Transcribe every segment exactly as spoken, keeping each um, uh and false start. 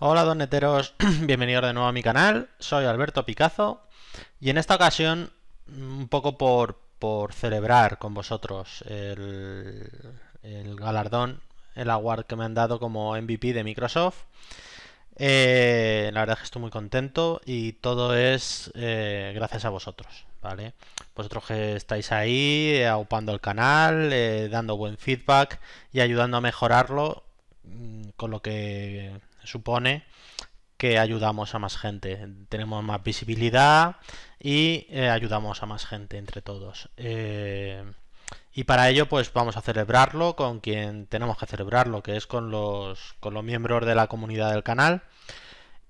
Hola doneteros, bienvenidos de nuevo a mi canal, soy Alberto Picazo y en esta ocasión un poco por, por celebrar con vosotros el, el galardón, el award que me han dado como M V P de Microsoft. Eh, la verdad es que estoy muy contento y todo es eh, gracias a vosotros, ¿vale? Vosotros que estáis ahí, aupando el canal, eh, dando buen feedback y ayudando a mejorarlo, con lo que supone que ayudamos a más gente, tenemos más visibilidad y eh, ayudamos a más gente entre todos. Eh, y para ello pues vamos a celebrarlo con quien tenemos que celebrarlo, que es con los, con los miembros de la comunidad del canal.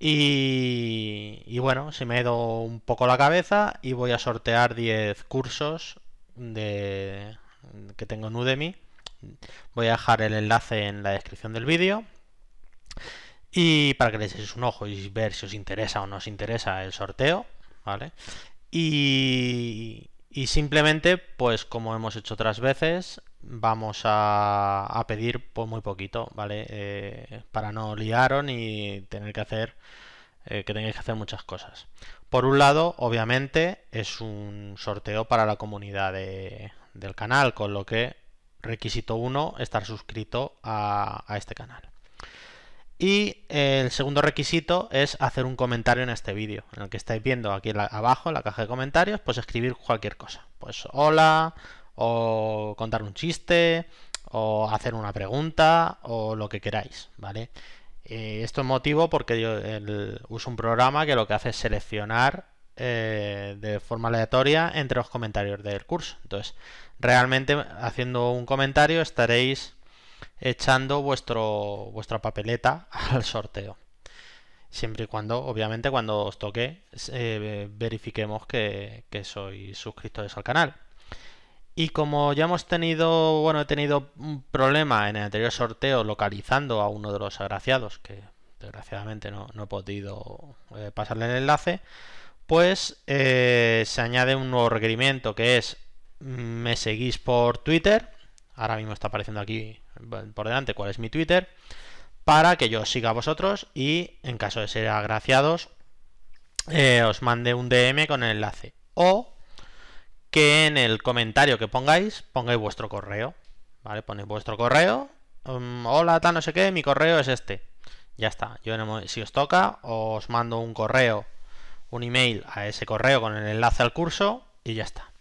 Y, y bueno, se me ha ido un poco la cabeza y voy a sortear diez cursos de, que tengo en Udemy. Voy a dejar el enlace en la descripción del vídeo y para que le echéis un ojo y ver si os interesa o no os interesa el sorteo, ¿vale? Y, y simplemente, pues como hemos hecho otras veces, vamos a, a pedir pues, muy poquito, ¿vale? Eh, para no liaros ni tener que hacer eh, que tengáis que hacer muchas cosas. Por un lado, obviamente, es un sorteo para la comunidad de, del canal, con lo que requisito uno, estar suscrito a, a este canal. Y eh, el segundo requisito es hacer un comentario en este vídeo, en el que estáis viendo aquí la, abajo en la caja de comentarios, pues escribir cualquier cosa. Pues hola, o contar un chiste, o hacer una pregunta, o lo que queráis, ¿vale? Eh, esto es motivo porque yo el, uso un programa que lo que hace es seleccionar Eh, de forma aleatoria entre los comentarios del curso. Entonces, realmente haciendo un comentario estaréis echando vuestro vuestra papeleta al sorteo. Siempre y cuando, obviamente, cuando os toque, eh, verifiquemos que, que sois suscriptores al canal. Y como ya hemos tenido, bueno, he tenido un problema en el anterior sorteo localizando a uno de los agraciados, que desgraciadamente no, no he podido eh, pasarle el enlace, pues eh, se añade un nuevo requerimiento que es me seguís por Twitter. Ahora mismo está apareciendo aquí por delante cuál es mi Twitter, para que yo os siga a vosotros y en caso de ser agraciados eh, os mande un D M con el enlace, o que en el comentario que pongáis pongáis vuestro correo, ¿vale? Ponéis vuestro correo, um, hola tal no sé qué, mi correo es este, ya está. Yo si os toca os mando un correo, un email a ese correo con el enlace al curso y ya está.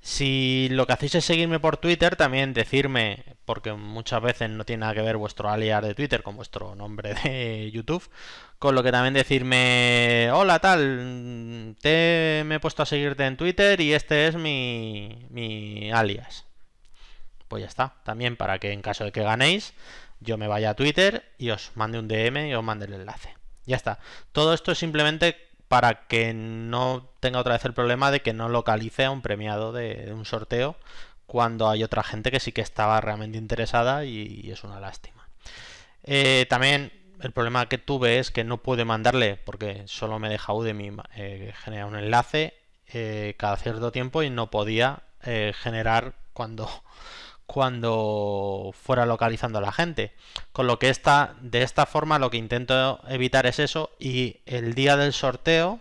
Si lo que hacéis es seguirme por Twitter, también decirme, porque muchas veces no tiene nada que ver vuestro alias de Twitter con vuestro nombre de YouTube, con lo que también decirme, hola tal, te me he puesto a seguirte en Twitter y este es mi, mi alias. Pues ya está, también para que en caso de que ganéis, yo me vaya a Twitter y os mande un D M y os mande el enlace. Ya está, todo esto es simplemente para que no tenga otra vez el problema de que no localice a un premiado de, de un sorteo cuando hay otra gente que sí que estaba realmente interesada y, y es una lástima. Eh, también el problema que tuve es que no pude mandarle, porque solo me deja Udemy eh, generar un enlace eh, cada cierto tiempo y no podía eh, generar cuando, cuando fuera localizando a la gente. Con lo que esta, de esta forma lo que intento evitar es eso, y el día del sorteo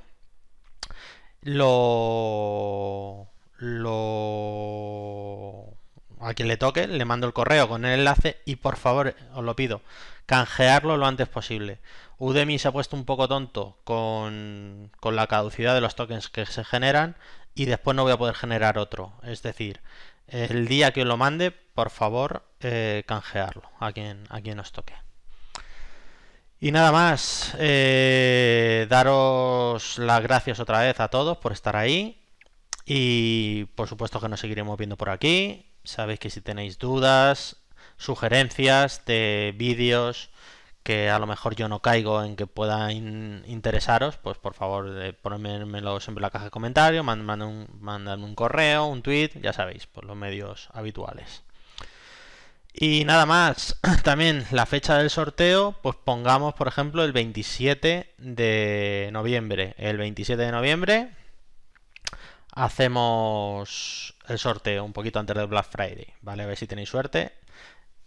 lo, lo a quien le toque le mando el correo con el enlace y por favor os lo pido, canjearlo lo antes posible. Udemy se ha puesto un poco tonto con, con la caducidad de los tokens que se generan y después no voy a poder generar otro, es decir, el día que os lo mande, por favor, eh, canjearlo a quien, a quien os toque. Y nada más, eh, daros las gracias otra vez a todos por estar ahí. Y por supuesto que nos seguiremos viendo por aquí. Sabéis que si tenéis dudas, sugerencias de vídeos que a lo mejor yo no caigo en que pueda in interesaros, pues por favor eh, ponérmelo siempre en la caja de comentarios, mandadme un, mandadme un correo, un tweet, ya sabéis, por los medios habituales. Y nada más, también la fecha del sorteo, pues pongamos por ejemplo el veintisiete de noviembre. El veintisiete de noviembre hacemos el sorteo, un poquito antes del Black Friday, ¿vale? A ver si tenéis suerte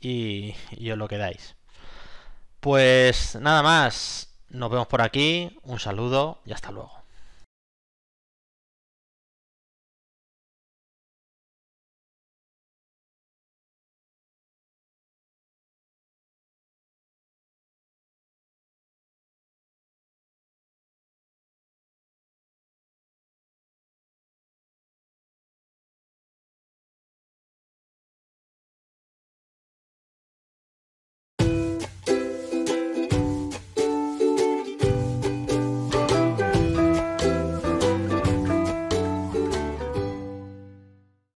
y, y os lo quedáis. Pues nada más, nos vemos por aquí, un saludo y hasta luego.